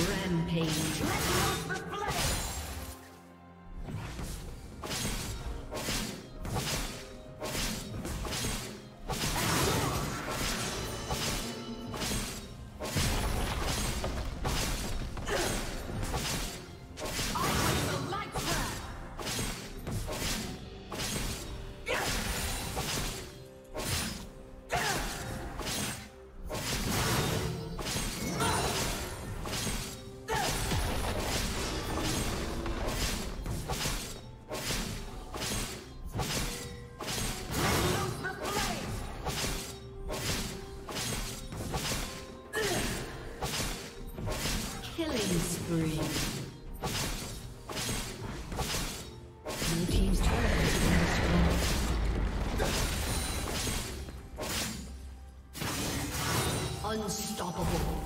Rampage. Unstoppable.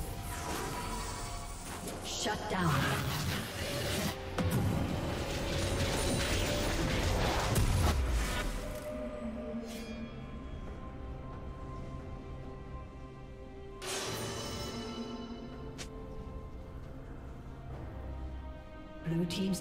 Shut down. Blue team's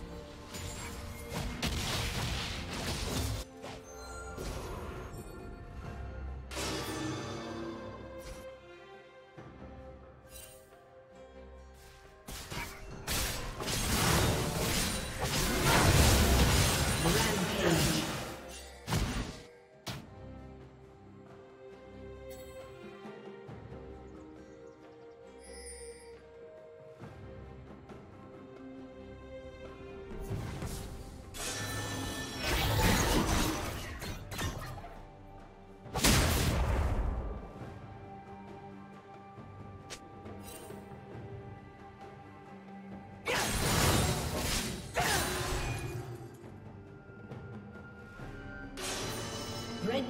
Red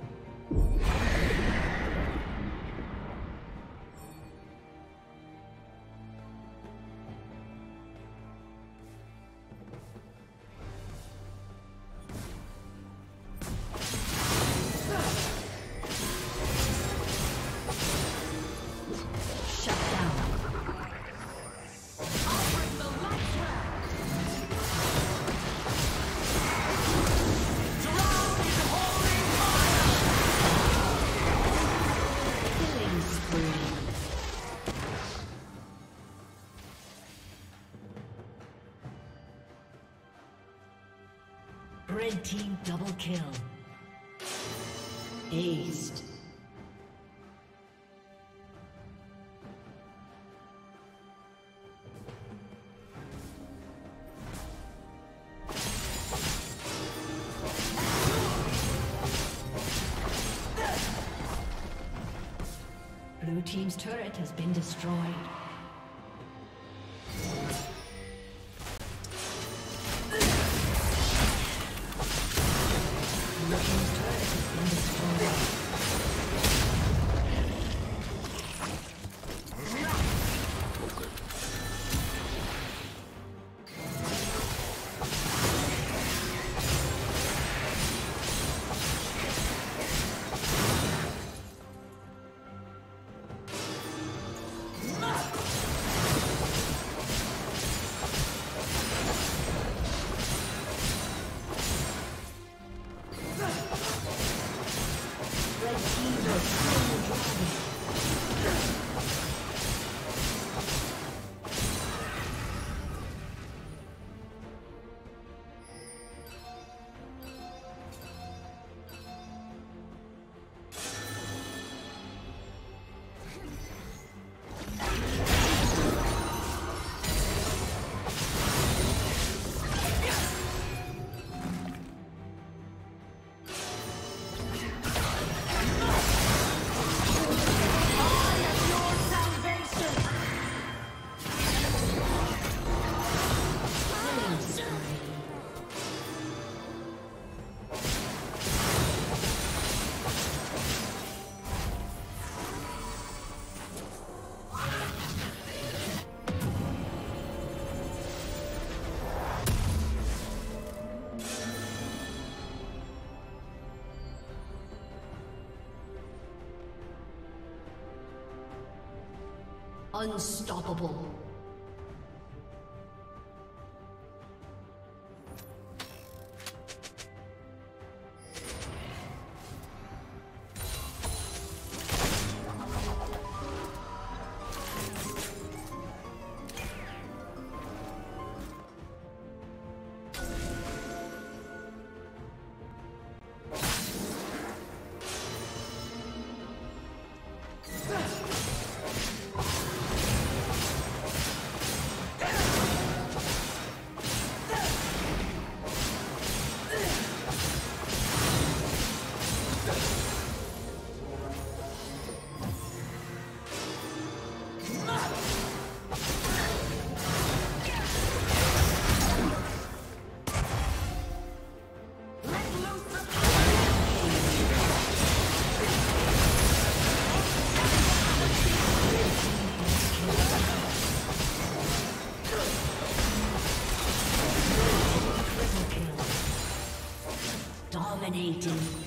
Red Team double kill. Aced. Blue Team's turret has been destroyed. Unstoppable. Dominating.